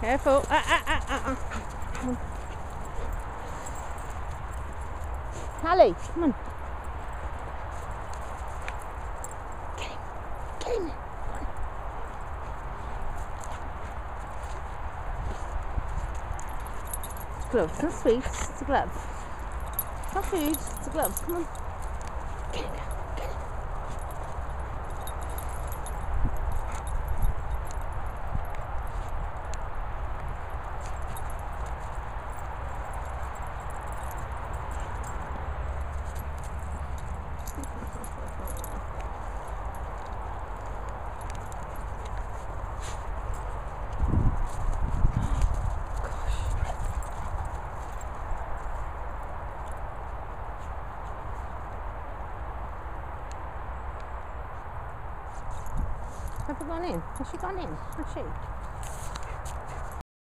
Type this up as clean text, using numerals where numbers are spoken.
Careful. Come on. Hallie, come on. Get him. Get him. Come on. Gloves, not sweets, it's a glove. It's not food, it's a glove. Come on. Get him now. Get him. Have you gone in? Has she gone in? Has she?